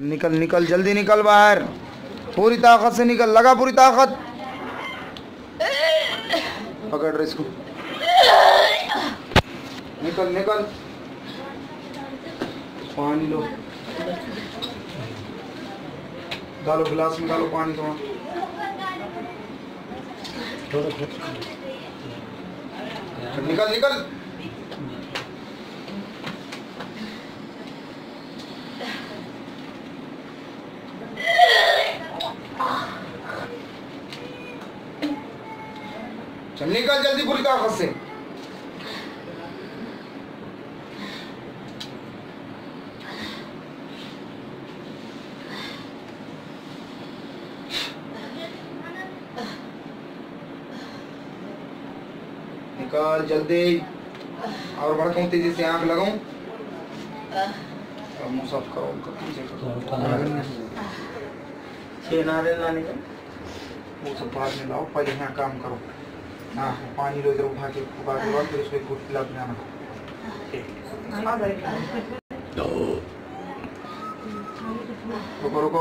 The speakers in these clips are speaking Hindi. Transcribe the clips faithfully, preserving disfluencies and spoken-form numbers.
निकल निकल जल्दी निकल बाहर, पूरी ताकत से निकल, लगा पूरी ताकत, पकड़ रहे इसको, निकल निकल, पानी लो, डालो गिलास में, डालो पानी थोड़ा, निकल निकल चल निकल जल्दी पूरी ताकत से, निकल जल्दी और भड़काऊं तेजी से, आंख लगाऊं और मुंह साफ करो, मुंह सब बाहर में लाओ, पहले यहाँ काम करो, हाँ पानी लो, इधर उठा के उठा के फिर उसमें घुट पिला के आना, रुको रुको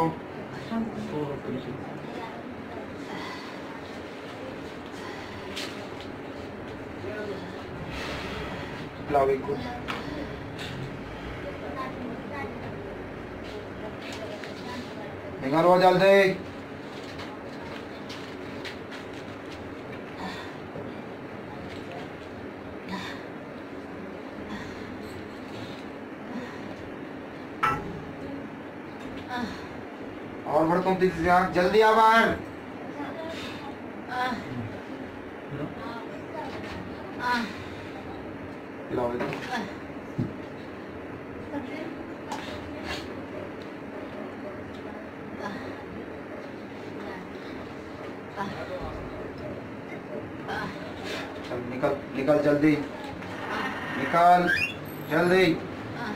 पिलाओ एक घुट, निकाल वो जल्दी, और भड़कों तेजी से, जल्दी आ बाहर, निकल निकल जल्दी निकल जल्दी, हाँ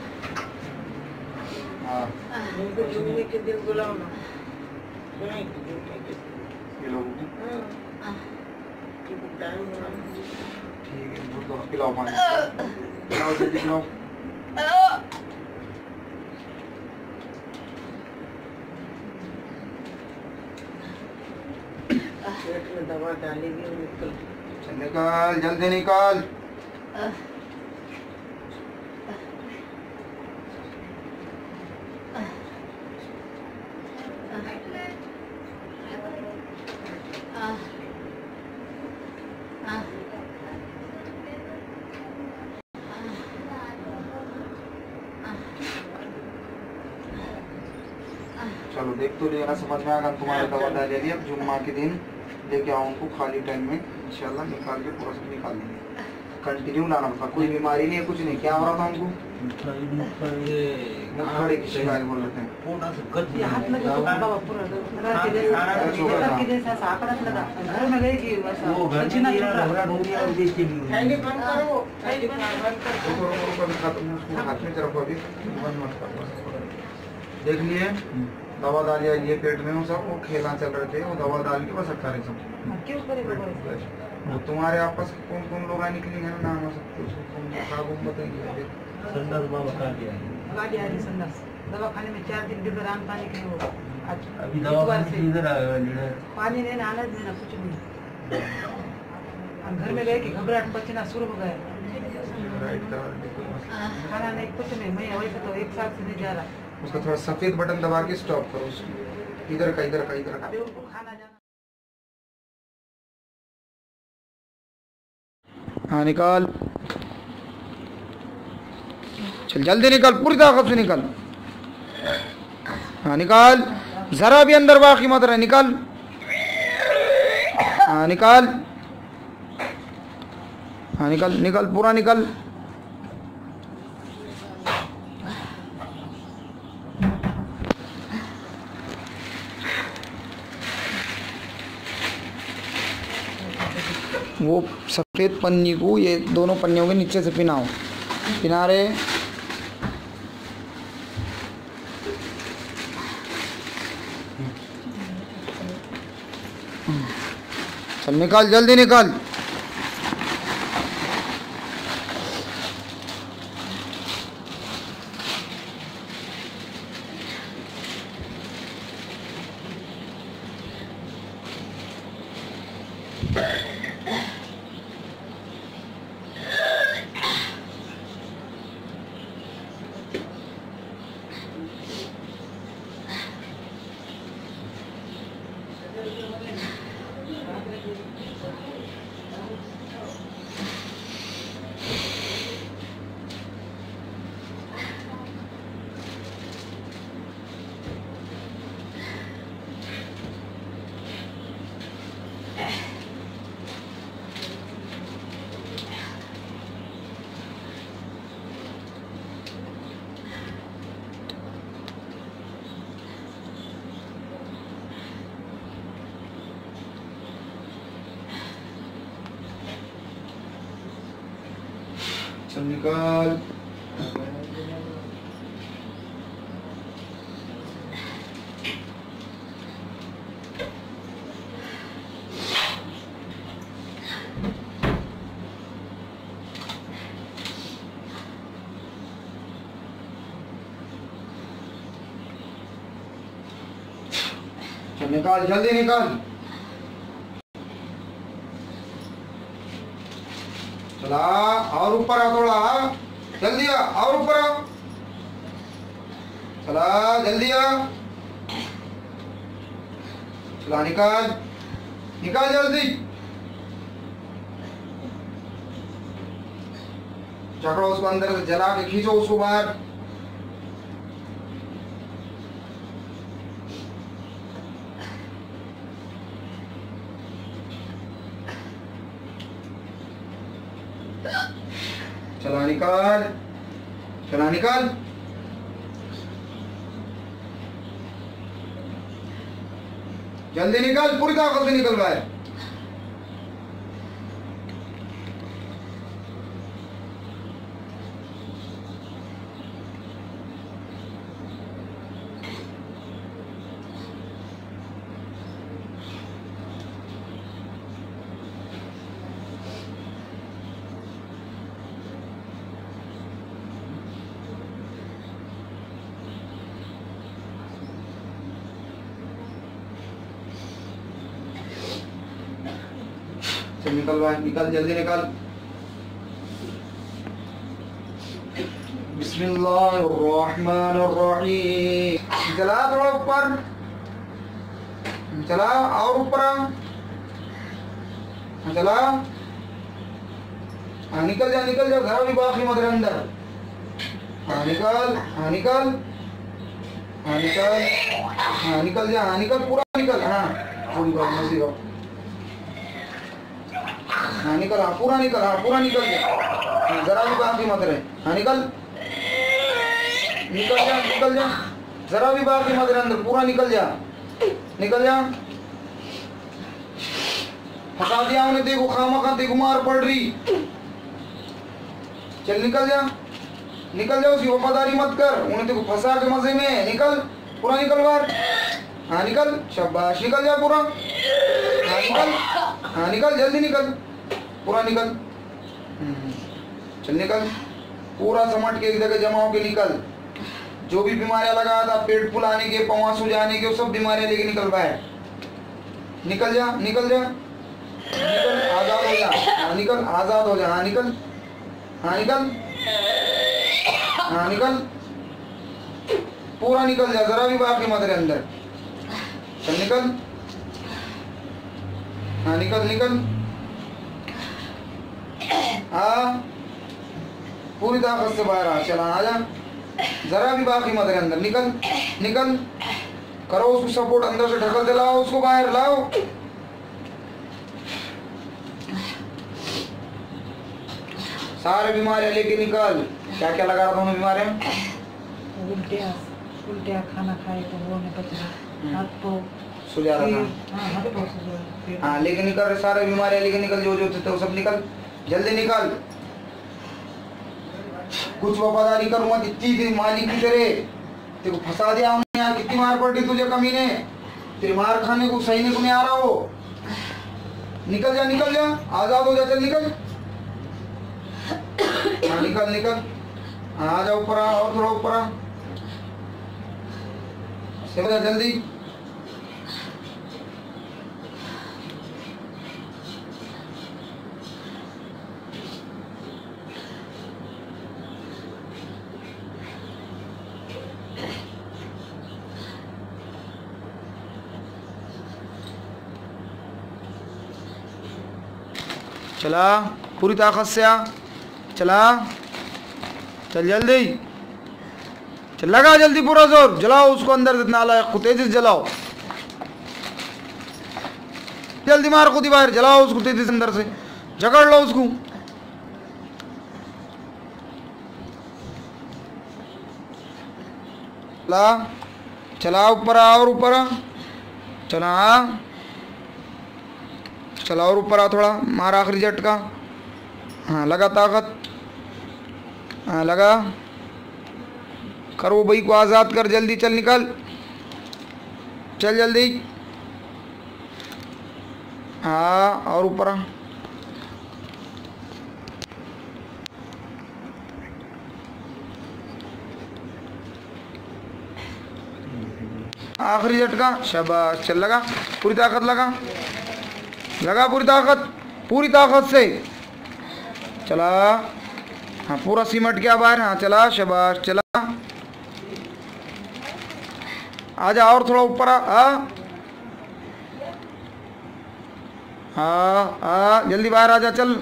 ठीक है, पिलाओ पानी, पिलाओ जल्दी पिलाओ, पेट में दवा डाली भी, निकल निकल जल्दी निकल, चलो देख तो लेना, समझ में आ गया तुम्हारा दवा डाली है, अब जुम्मा के दिन लेके आओ उनको खाली टाइम में, इंशाल्लाह निकाल के पूरा सब निकाल देंगे, कंटिन्यू लाना, मतलब कोई बीमारी नहीं है कुछ नहीं, क्या हो रहा था उनको, मुखड़े की शिकायत बोल रहे थे, देख लिए दवा डालिया ये पेट में, वो सब वो खेला चल रहे थे, वो दवा डाल के बस अटका रहे सब, तुम्हारे आपस में कौन कौन लोग निकलेंगे ना, नाम सब कुछ बताइए, संदर्भ बाबा का दिया दवाखाने में चार दिन भी राम पानी के हो, अभी दवा पानी नहीं आना देना कुछ नहीं, घर में गए कि घबराहट पचना शुरू हो गया, खाना नहीं कुछ नहीं, मैं वैसे तो एक साल से नहीं जा रहा, उसका थोड़ा सफेद बटन दबा के स्टॉप करो उसको, इधर का इधर का इधर का, हाँ निकाल, चल जल्दी निकाल पूरी ताकत से निकाल, हाँ निकाल, जरा भी अंदर बाकी मत रहे, निकाल हाँ निकाल, हाँ निकाल निकाल पूरा निकाल, वो सफ़ेद पन्नी को ये दोनों पन्नियों के नीचे से पिनाओ, पिना रहे चल निकाल जल्दी निकाल, निकाल निकाल जल्दी निकाल चला और ऊपर आ थोड़ा जल्दी आ और ऊपर आ चला जल्दी आ चला निकाल निकाल जल्दी जकड़ो उसको अंदर से जला के खींचो उसको बाहर चला निकाल चला निकाल जल्दी निकाल पूरी ताकत से निकल बाहर निकल बाहर निकल जल्दी निकल बिस्मिल्लाहिर्रहमानिर्रहीम चला थोड़ा ऊपर चला और ऊपर चला हाँ निकल जा निकल जा घर भी बाकी मत अंदर हाँ निकल हाँ निकल हाँ निकल हाँ निकल जा हाँ निकल पूरा निकल हाँ थोड़ी बात मस्ती करो हाँ निकल हाँ पूरा निकल हाँ पूरा निकल गया जरा भी बाकी मत रहे हाँ निकल निकल जा निकल जा जरा भी बाकी मत रहे अंदर पूरा निकल जा निकल जा फंसा दिया उन्हें देखो खामा खा देखो मार पड़ रही चल निकल जा निकल जा उसकी वफादारी मत कर उन्हें देखो फंसा के मजे में निकल पूरा निकल बाहर हाँ निकल शाबाश निकल जा पूरा हाँ निकल हाँ निकल जल्दी निकल पूरा निकल चल निकल पूरा समट के एक जगह जमा होकर निकल जो भी बीमारियां लगा था पेट फुलाने के पाँव सूजाने के वो सब बीमारियां लेके निकल पाए निकल जा निकल जा निकल आजाद हो जा हाँ निकल आजाद हो जा हाँ निकल हाँ निकल हाँ निकल पूरा निकल जा जरा भी बाकी मत रहे अंदर चल निकल हाँ निकल निकल हाँ पूरी ताकत से बाहर आ चला आ जा जरा भी बाकी मत रहे अंदर निकल निकल करो उसको सपोर्ट अंदर से ढकल दे लाओ उसको बाहर लाओ सारे बीमारियां लेके निकल क्या क्या लगा रहा था बीमारियां उल्टिया उल्टिया खाना खाए तो वो नहीं पच रहा हाथ पो सुझा रहा था हाथ पो सुझा हाँ लेके निकल सारे बीमारियां लेके निकल जो जो थे वो सब निकल जल्दी निकल कुछ वफादारी कर मत इतनी तेरी मालिक की तरह तेरे को फंसा दिया यहाँ कितनी मार पड़ रही तुझे कमीने तेरी मार खाने को सही नहीं आ रहा हो निकल जा निकल जा आजाद हो जा चल निकल हाँ निकल निकल आ जा ऊपर और थोड़ा ऊपर जल्दी चला पूरी ताकत से आ, चला चल जल्दी चल, लगा जल्दी पूरा जोर, जलाओ उसको अंदर जितना आला है, तेजी से जलाओ, जल्दी मार खुदी बाहर, जलाओ उसको तेजी से अंदर से, जकड़ लो उसको, चला चला ऊपर आ और ऊपर आ, चला चला और ऊपर आ थोड़ा, मार आखिरी झटका, हाँ लगा ताकत, हाँ लगा, करो भाई को आज़ाद कर, जल्दी चल निकल, चल जल्दी, हाँ और ऊपर आ, आखिरी झटका, शाबाश, चल लगा पूरी ताकत, लगा लगा पूरी ताकत, पूरी ताकत से चला, हाँ पूरा सिमट गया बाहर, हाँ चला शाबाश, चला आजा और थोड़ा ऊपर आ, हाँ हाँ जल्दी बाहर आजा, चल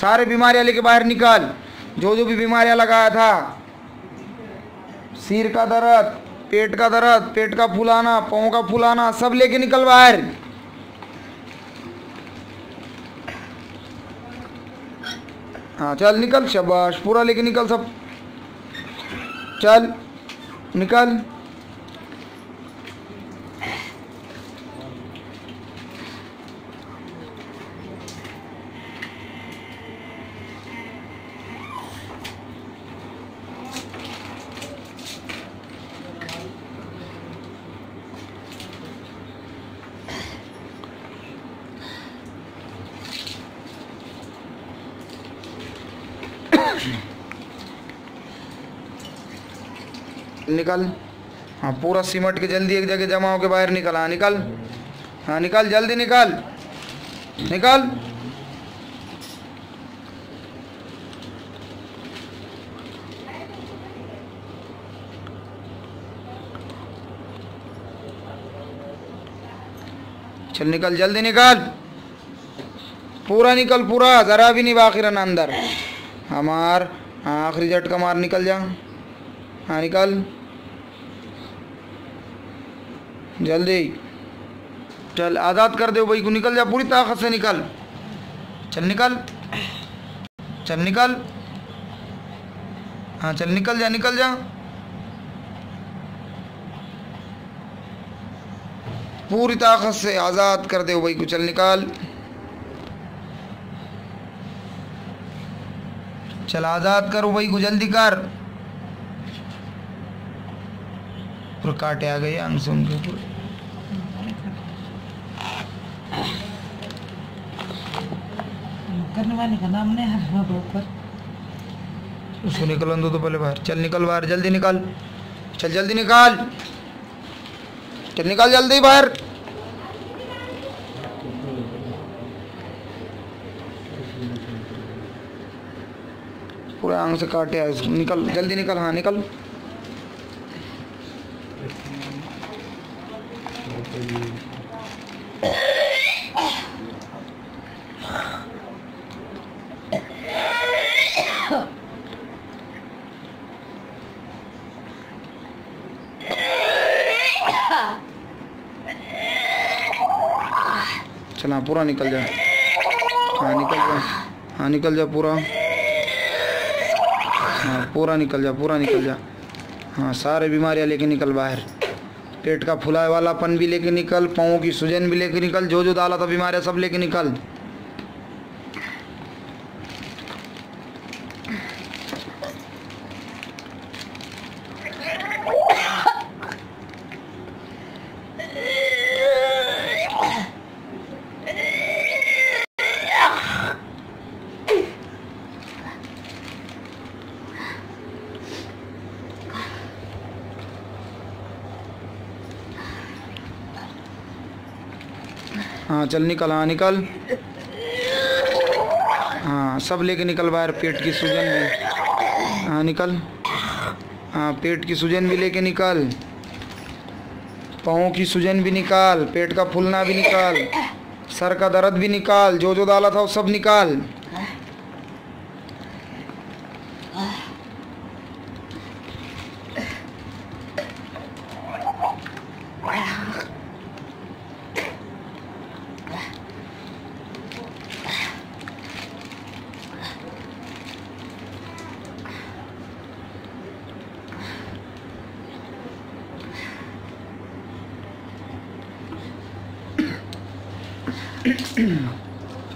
सारे बीमारियाँ लेके बाहर निकाल, जो जो भी बीमारियाँ लगाया था, सिर का दर्द, पेट का दर्द, पेट का फुलाना, पाँव का फुलाना, सब लेके निकल बाहर, हाँ चल निकल शाबाश, पूरा लेके निकल सब, चल निकल, निकल, हाँ पूरा सिमट के जल्दी एक जगह जमा होके बाहर निकल, हाँ निकल, हाँ निकल जल्दी निकल, निकल चल निकल जल्दी निकल, पूरा निकल पूरा, जरा भी नहीं बाकी रहना अंदर, हमार आखिरी झटका मार, निकल जा, हाँ निकल जल्दी, चल आज़ाद कर दे भाई को, निकल जा पूरी ताकत से, निकल चल निकल, चल निकल, हाँ चल निकल जा, निकल जा पूरी ताकत से, आज़ाद कर दे भाई को, चल निकाल, चल आज़ाद करो भाई को, जल्दी कर, पूरा काटे आ गए अंग से उनके पूरे, करने वाले का नाम नहीं है ऊपर, उसको निकलन दो तो पहले बाहर, चल निकल बाहर जल्दी निकाल, चल जल्दी निकाल, चल निकाल जल्दी बाहर, पूरा आंग से काटे है उसको, निकल जल्दी निकल, हाँ निकल, चला पूरा निकल जा, हाँ निकल जा, हाँ निकल जा पूरा, हाँ पूरा निकल जा, पूरा निकल जा, हाँ सारे बीमारियां लेके निकल बाहर, पेट का फुलाए वालापन भी लेके निकल, पाँव की सूजन भी लेके निकल, जो जो डाला था बीमारियां सब लेके निकल, हाँ चल निकल, हाँ निकल, हाँ सब लेके निकल बाहर, पेट की सूजन भी, हाँ निकल, हाँ पेट की सूजन भी लेके निकल, पाँव की सूजन भी निकाल, पेट का फूलना भी निकाल, सर का दर्द भी निकाल, जो जो डाला था वो सब निकाल।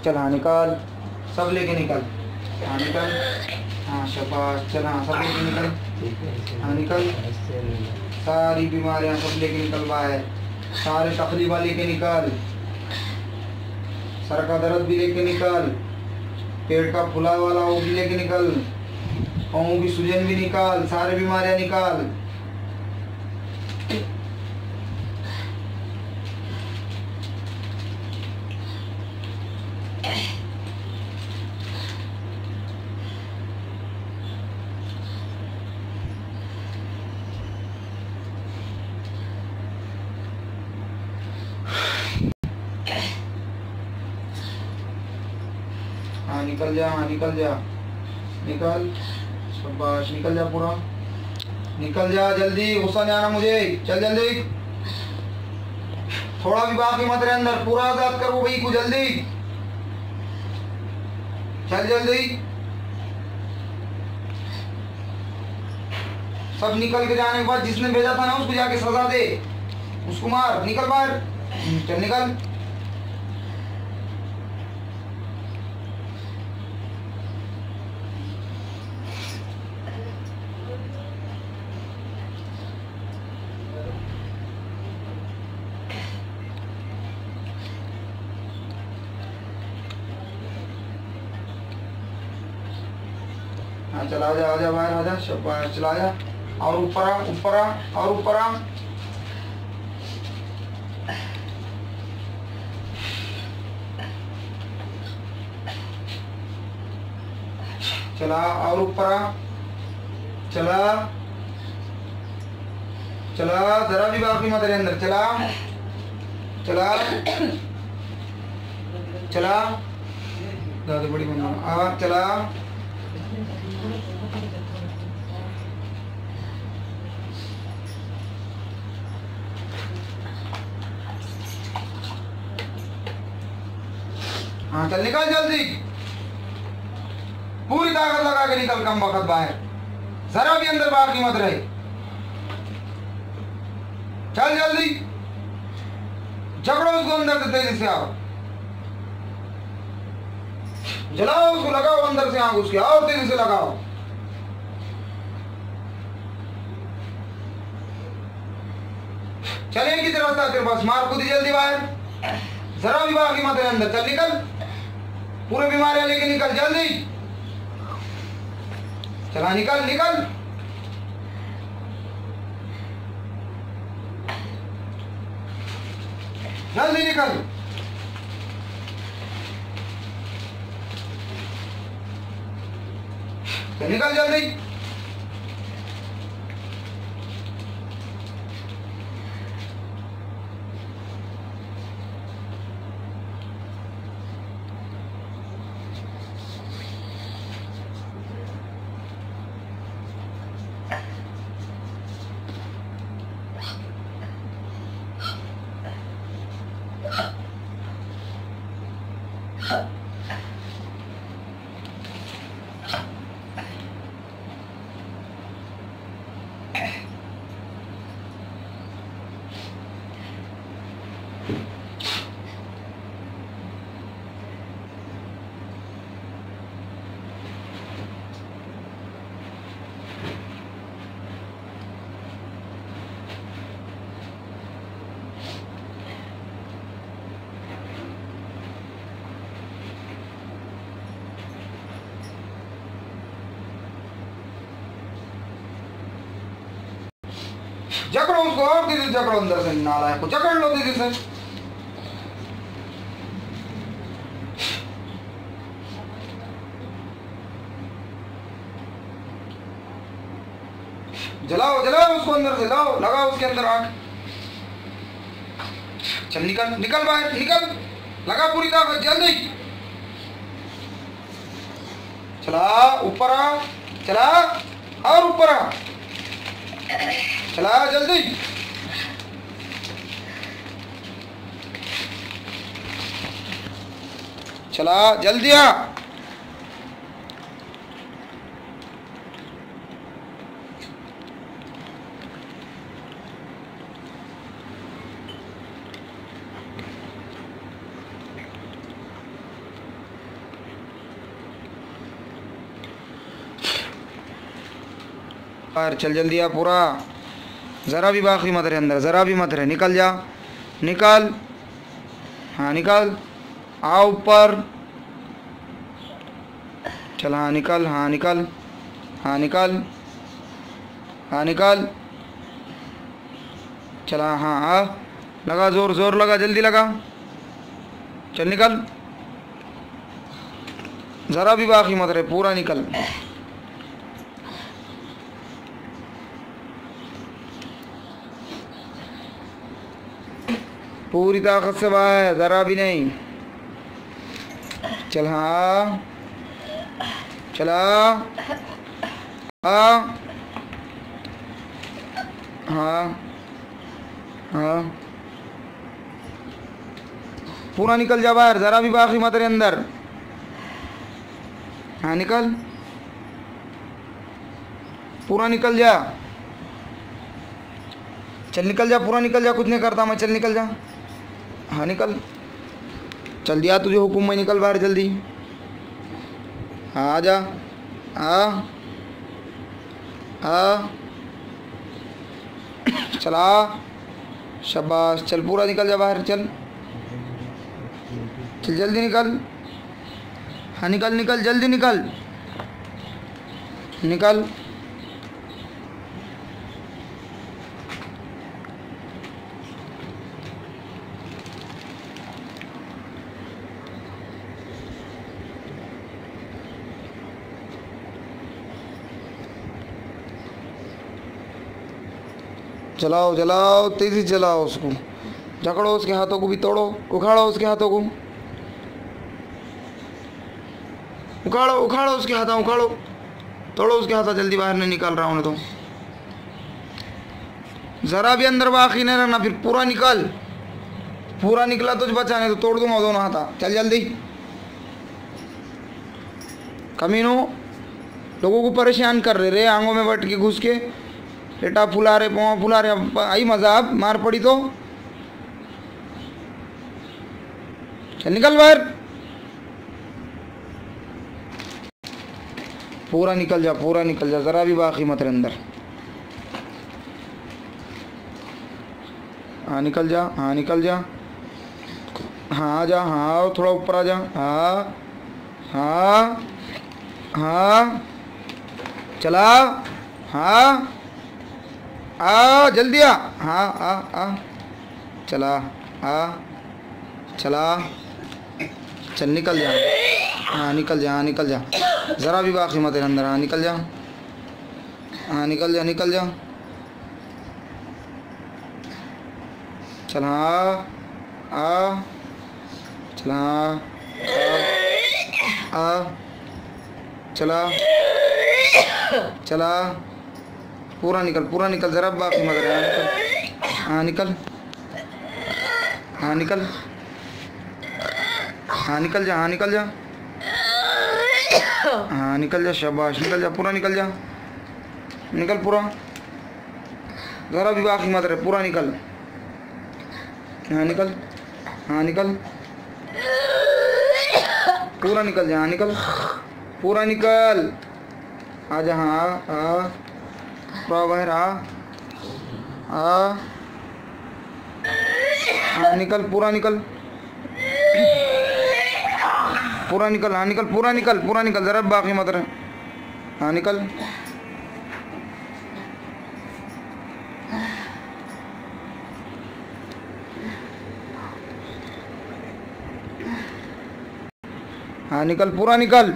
चल हाँ निकाल, सब लेके निकल। हाँ निकल, हाँ शाबाश। चल हाँ सब लेके निकल, हाँ निकल। सारी बीमारियाँ सब लेके निकलवा है, सारे तकलीफा लेके निकल, सर का दर्द भी लेके निकल, पेट का फुला वाला वो भी लेके निकल, पाँव की सूजन भी निकाल, सारे बीमारियाँ निकाल। हाँ निकल जा, हाँ निकल जा, निकल, शाबाश, निकल जा पूरा, निकल जा जल्दी, गुस्सा नहीं आना मुझे, चल जल्दी, थोड़ा भी बाकी मत रहे अंदर, पूरा आजाद कर वो भाई को, जल्दी चल जल्दी, सब निकल के जाने के बाद जिसने भेजा था ना उसको जाके सजा दे, उसको मार, निकल बाहर, चल निकल। हाँ चला आजा, आजा बाहर आजा, शाबाश, चला आजा, और ऊपर आ, ऊपर आ, और ऊपर आ, चला, और ऊपर आ, चला चला, जरा भी बाकी मत रहे अंदर, चला चला चला, दादी बड़ी मम्मा आ, चला हाँ चल निकल जल्दी, पूरी ताकत लगा के निकल, कम वक्त बाहर, जरा भी अंदर बाकी मत रहे, चल जल्दी, झगड़ो उसको अंदर से, तेजी से आओ, जलाओ उसको, लगाओ अंदर से आग उसके, और तेजी से लगाओ, चले इनकी तरफ से तेरे पास, मार कूदी जल्दी बाहर, जरा भी बाकी मत रहे अंदर, चल निकल, पूरे बीमारियां लेके निकल जल्दी, चला निकल निकल, जल्दी निकल, निकल जल्दी, जकड़ो उसको और दीदी, जकड़ो अंदर से, नाला है को जकड़ लो दीदी से, जलाओ जलाओ उसको अंदर से, लाओ लगाओ उसके अंदर आग, चल निकल निकल बाहर निकल। लगा पूरी तरह जल्दी चला ऊपर आ चला और ऊपर आ चला जल्दी चला जल्दी आ चल जल्दी आ पूरा, ज़रा भी बाकी मत रहे अंदर, ज़रा भी मत रहे, निकल जा, निकल, हाँ निकल, आ ऊपर, चल हाँ निकल, हाँ निकल, हाँ निकल, हाँ निकल, चला हाँ हाँ, लगा जोर जोर लगा, जल्दी लगा, चल निकल, ज़रा भी बाकी मत रहे, पूरा निकल। पूरी ताकत से बाहर, ज़रा भी नहीं। चल हाँ चला हाँ हाँ हाँ पूरा निकल जा बाहर, ज़रा भी बाकी मत रहे अंदर। हाँ निकल, पूरा निकल जा, चल निकल जा, पूरा निकल जा, कुछ नहीं करता मैं, चल निकल जा, हाँ निकल, चल दिया तुझे हुकुम में, निकल बाहर जल्दी, हाँ आ जा, हाँ हाँ चला शाबाश, चल पूरा निकल जा बाहर, चल चल जल्दी निकल, हाँ निकल निकल जल्दी निकल निकल जलाओ जलाओ, तेज़ी जलाओ उसको, जकड़ो उसके हाथों को भी, तोड़ो, उखाड़ो उसके हाथों को, उखाड़ो उखाड़ो उसके हाथों, उखाड़ो, तोड़ो उसके हाथों, जल्दी बाहर नहीं निकाल रहा हूँ तो, ज़रा भी अंदर बाकी नहीं रखना, फिर पूरा निकल, पूरा निकला तो बचाने तो तोड़ दूंगा दोनों हाथा, चल जल्दी। कमीनों लोगों को परेशान कर रहे रे, आंगों में बैठ के घुस के बेटा फुला रहे, पाँव फुला रहे, आई मज़ा आप मार पड़ी तो, चल निकल बाहर, पूरा निकल जा, पूरा निकल जा, ज़रा भी बाकी मत रहे अंदर। हाँ निकल जा, हाँ निकल जा, हाँ आ जा, हाँ और थोड़ा ऊपर आ जा, हाँ हाँ हाँ चला हाँ आ जल्दी आ, हाँ आ आ चला आ चला, चल निकल जा, हाँ निकल जा, हाँ निकल जा, ज़रा भी बाकी मत अंदर, हाँ निकल जा, हाँ निकल जा, निकल जा, चल हाँ आ चला आ चला चला पूरा निकल, पूरा निकल, ज़रा बाकी मत रहे, हाँ निकल, हाँ निकल, हाँ निकल जा, हाँ निकल जा, हाँ निकल जा शाबाश, निकल जा, पूरा निकल जा, निकल पूरा, ज़रा भी बाकी मत रहे, पूरा निकल, हाँ निकल, हाँ निकल, पूरा निकल जा, हाँ निकल, पूरा निकल आ जा, हाँ आ बाहर आ आ हाँ निकल, पूरा निकल, पूरा निकल, हाँ निकल, पूरा निकल, पूरा निकल, ज़रा बाकी मत रहे, हाँ निकल, हाँ निकल, पूरा निकल,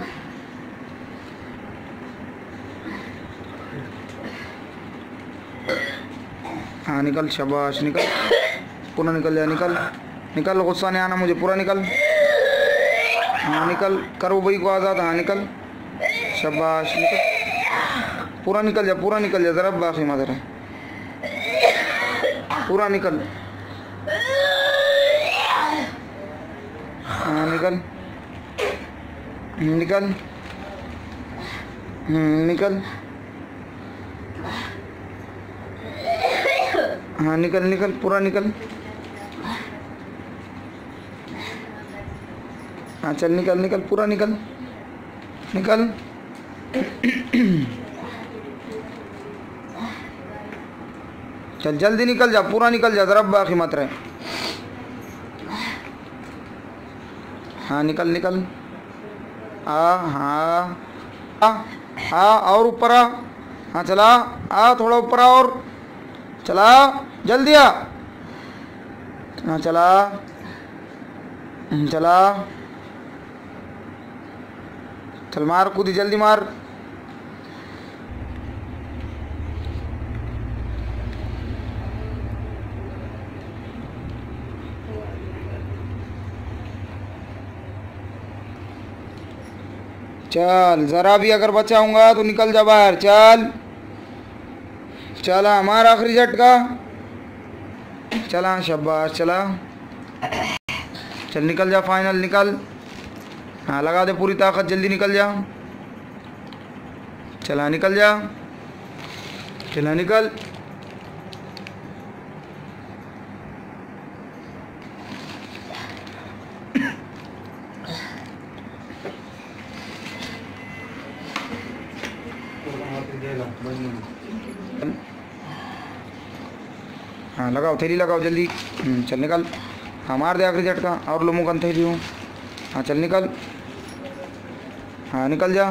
हाँ निकल शाबाश, निकल, पूरा निकल जा, निकल, निकल, गुस्सा नहीं आना मुझे, पूरा निकल, हाँ निकल, करो भाई को आज़ाद, हाँ निकल, शाबाश निकल, पूरा निकल जा, पूरा निकल जा, ज़रा बाकी मदर है, पूरा निकल, हाँ निकल निकल निकल, हाँ निकल निकल, पूरा निकल, हाँ चल निकल निकल, पूरा निकल निकल, चल जल्दी निकल जा, पूरा निकल जा, ज़रा बाकी मत रहे, हाँ निकल निकल, आ हाँ आ आ और ऊपर आ, हाँ चला आ, थोड़ा ऊपर आ और चला, जल्दी आ, हाँ चला चला, चल मार कूदी, जल्दी मार, चल ज़रा भी अगर बचाऊंगा तो निकल जा बाहर, चल चला, हमारा आखिरी झटका, चला शाबाश, चला चल निकल जा, फाइनल निकल, हाँ लगा दे पूरी ताकत, जल्दी निकल जा, चला निकल जा, चला निकल, हाँ लगाओ थैली, लगाओ जल्दी, चल निकल, हाँ मार दे आखिरी झटका और लो मुकन थैली हूँ, हाँ चल निकल, हाँ निकल जा,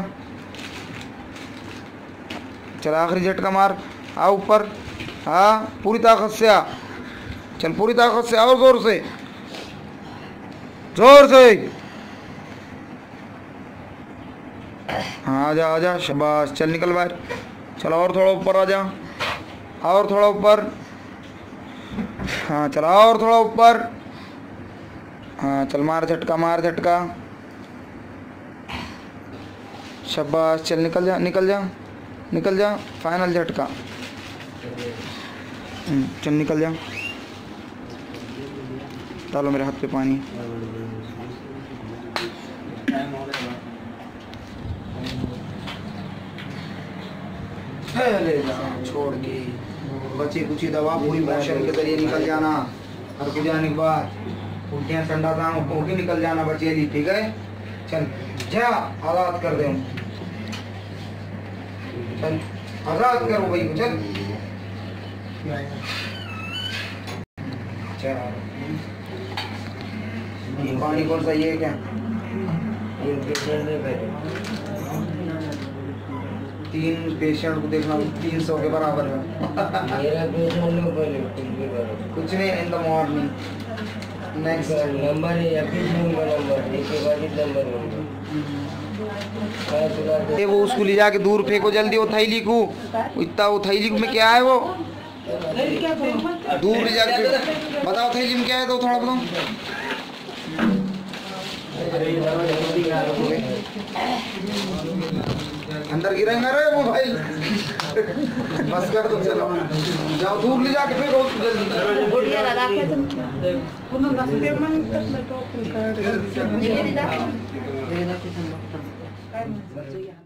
चल आखिरी झटका मार, आ ऊपर, हाँ पूरी ताकत से आ, चल पूरी ताकत से और ज़ोर से, ज़ोर से, हाँ आजा आजा, शाबाश, चल निकल बाहर, चल और थोड़ा ऊपर आजा, और थोड़ा ऊपर, हाँ चला और थोड़ा ऊपर, हाँ चल मार झटका, मार झटका, शाबाश, चल निकल जा निकल जा निकल जा, फाइनल झटका, चल निकल जा, डालो मेरे हाथ पे पानी, छोड़ के बचे कुछ ही दवा पूरी मोशन के जरिए निकल जाना, और कुछ जाने के बाद उल्टियाँ संडाता हूँ होके निकल जाना बचे ली, ठीक है, चल जा, आज़ाद कर दे, चल आज़ाद करो भाई, चल चल, पानी कौन सा ये क्या, तीन पेशेंट को देखना तीन सौ के बराबर है, कुछ नहीं, in the morning next number है, नंबर वो उसको ले जाके दूर फेंको जल्दी, वो थैली को इतना, वो थैली में क्या है वो दूर ले जाके बताओ थैली में क्या है, तो थोड़ा बताओ, अंदर गिरेंगे रे वो भाई, बस कर दो, चलो जाओ दूर ले जाके फेंको जल्दी।